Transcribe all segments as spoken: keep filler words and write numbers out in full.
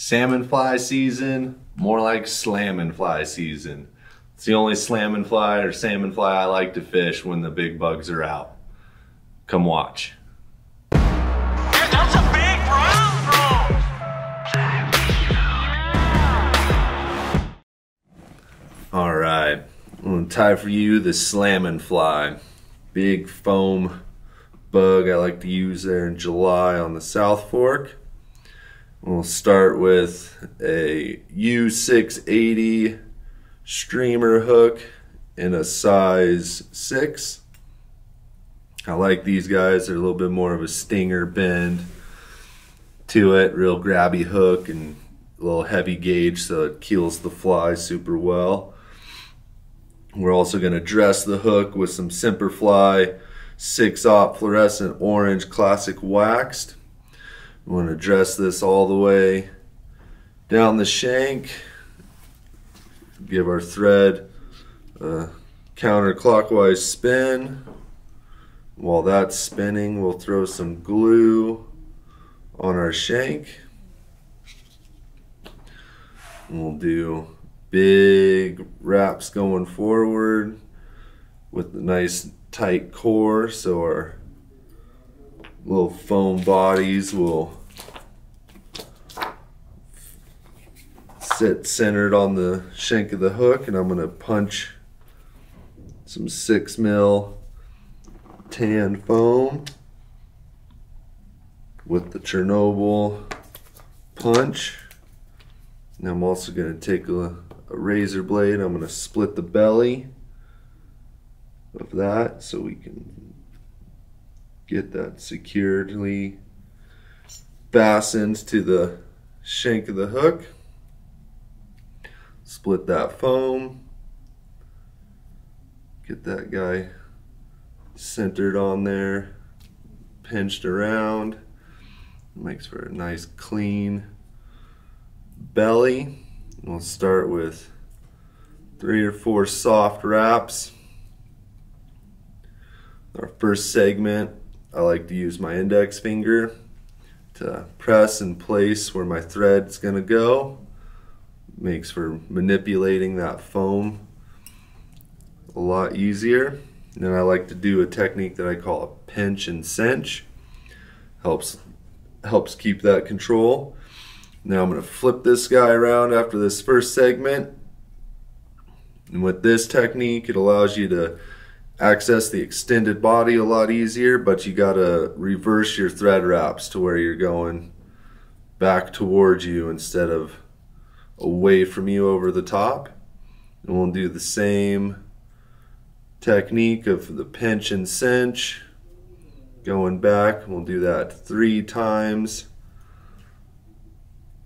Salmon fly season, more like slammin' fly season. It's the only slammin' fly or salmon fly I like to fish when the big bugs are out. Come watch. Dude, that's a big brown, bro. All right, I'm gonna tie for you the slammin' fly. Big foam bug I like to use there in July on the South Fork. We'll start with a U six eighty streamer hook in a size six. I like these guys. They're a little bit more of a stinger bend to it, real grabby hook and a little heavy gauge, so it keels the fly super well. We're also going to dress the hook with some Semperfly six-op fluorescent orange classic waxed. I'm going to dress this all the way down the shank, give our thread a counterclockwise spin. While that's spinning, we'll throw some glue on our shank. And we'll do big wraps going forward with a nice tight core, so our little foam bodies will sit centered on the shank of the hook. And I'm going to punch some six mil tan foam with the Chernobyl punch. And I'm also going to take a, a razor blade. I'm going to split the belly of that so we can get that securely fastened to the shank of the hook. Split that foam, get that guy centered on there, pinched around. It makes for a nice clean belly. We'll start with three or four soft wraps. Our first segment, I like to use my index finger to press and place where my thread's gonna go. Makes for manipulating that foam a lot easier. And then I like to do a technique that I call a pinch and cinch. Helps, helps keep that control. Now I'm gonna flip this guy around after this first segment. And with this technique, it allows you to access the extended body a lot easier, but you gotta reverse your thread wraps to where you're going back towards you instead of away from you over the top. And we'll do the same technique of the pinch and cinch going back. We'll do that three times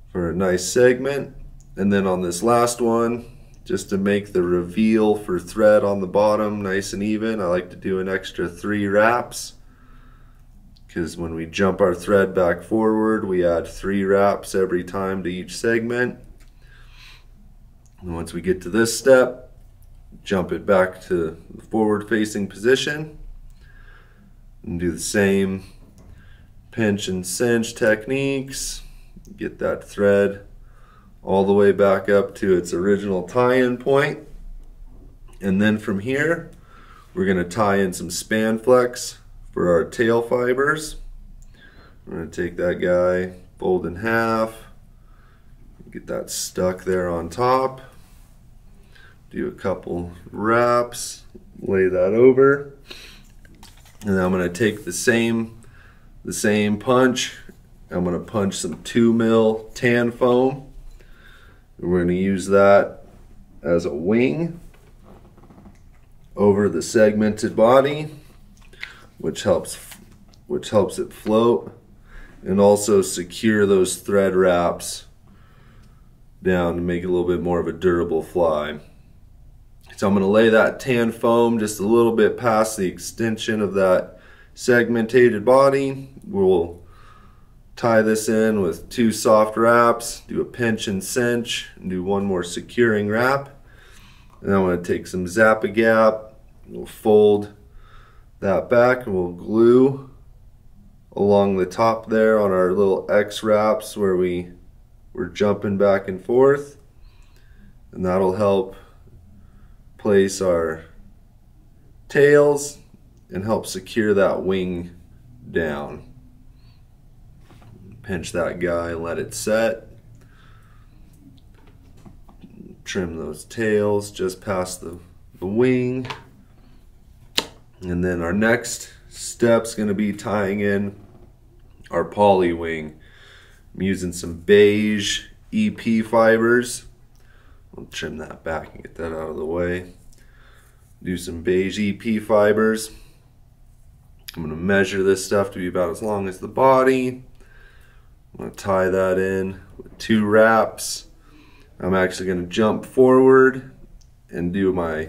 for a nice segment. And then on this last one, just to make the reveal for thread on the bottom nice and even, I like to do an extra three wraps, because when we jump our thread back forward, we add three wraps every time to each segment. And once we get to this step, jump it back to the forward facing position and do the same pinch and cinch techniques. Get that thread all the way back up to its original tie-in point. And then from here, we're gonna tie in some span flex for our tail fibers. We're gonna take that guy, fold in half, get that stuck there on top, do a couple wraps, lay that over. And I'm gonna take the same, the same punch. I'm gonna punch some two mil tan foam. We're going to use that as a wing over the segmented body, which helps which helps it float and also secure those thread wraps down to make it a little bit more of a durable fly. So I'm going to lay that tan foam just a little bit past the extension of that segmented body. We'll tie this in with two soft wraps, do a pinch and cinch, and do one more securing wrap. And I'm going to take some Zappa Gap, we'll fold that back, and we'll glue along the top there on our little X wraps where we we're jumping back and forth, and that'll help place our tails and help secure that wing down. Pinch that guy and let it set. Trim those tails just past the, the wing. And then our next step's gonna be tying in our poly wing. I'm using some beige E P fibers. I'll trim that back and get that out of the way. Do some beige E P fibers. I'm gonna measure this stuff to be about as long as the body. I'm gonna tie that in with two wraps. I'm actually gonna jump forward and do my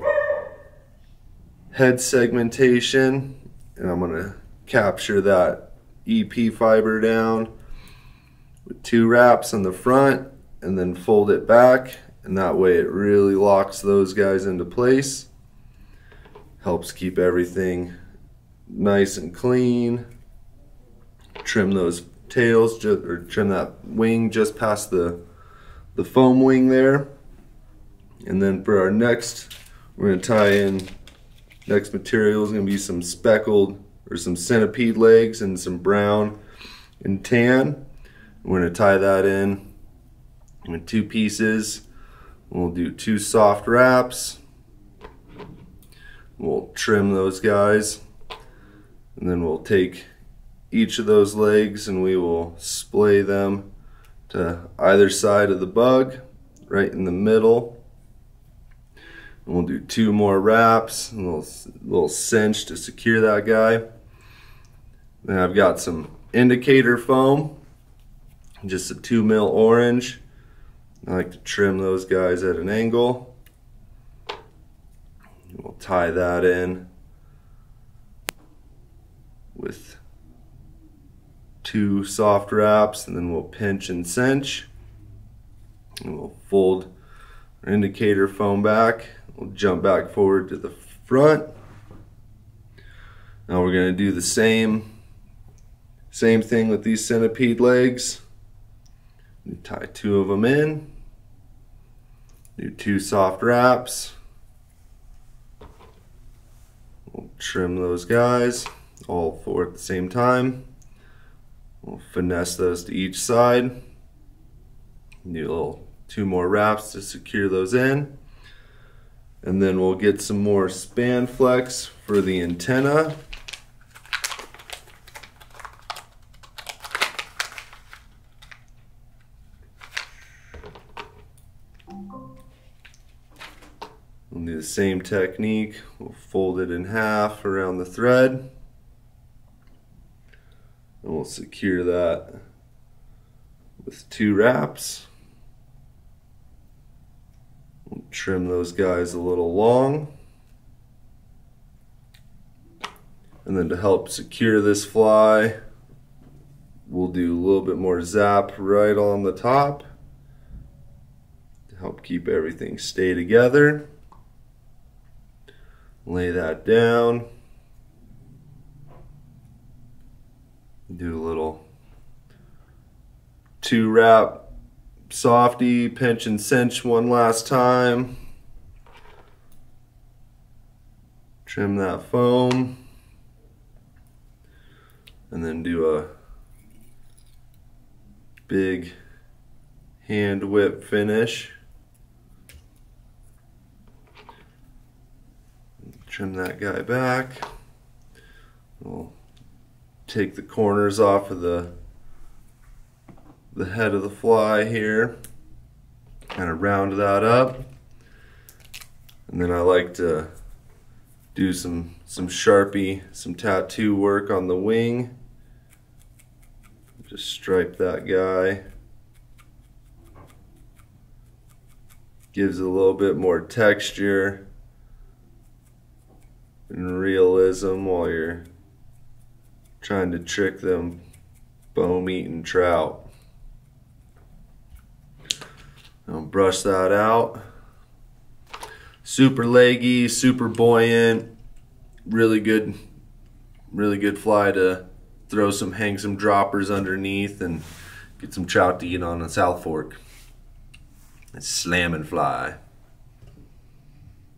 head segmentation, and I'm gonna capture that E P fiber down with two wraps on the front and then fold it back, and that way it really locks those guys into place. Helps keep everything nice and clean. Trim those tails just, or trim that wing just past the the foam wing there. And then for our next, we're going to tie in, next material is going to be some speckled or some centipede legs and some brown and tan. We're going to tie that in with two pieces. We'll do two soft wraps. We'll trim those guys, and then we'll take each of those legs and we will splay them to either side of the bug, right in the middle. And we'll do two more wraps, a little, little cinch to secure that guy. Then I've got some indicator foam, just a two mil orange. I like to trim those guys at an angle. We'll tie that in with two soft wraps, and then we'll pinch and cinch, and we'll fold our indicator foam back. We'll jump back forward to the front. Now we're going to do the same same thing with these centipede legs. We tie two of them in, do two soft wraps, we'll trim those guys all four at the same time. We'll finesse those to each side. Do a little two more wraps to secure those in. And then we'll get some more span flex for the antenna. We'll do the same technique. We'll fold it in half around the thread. And we'll secure that with two wraps. We'll trim those guys a little long. And then to help secure this fly, we'll do a little bit more zap right on the top to help keep everything stay together. Lay that down. Do a little two wrap softy, pinch and cinch one last time. Trim that foam. And then do a big hand whip finish. Trim that guy back. We'll take the corners off of the the head of the fly here, kind of round that up, and then I like to do some some Sharpie, some tattoo work on the wing. Just stripe that guy. Gives it a little bit more texture and realism while you're trying to trick them bone-eating trout. I'll brush that out. Super leggy, super buoyant, really good, really good fly to throw some, hang some droppers underneath and Get some trout to eat on the South Fork. It's Slammin Fly.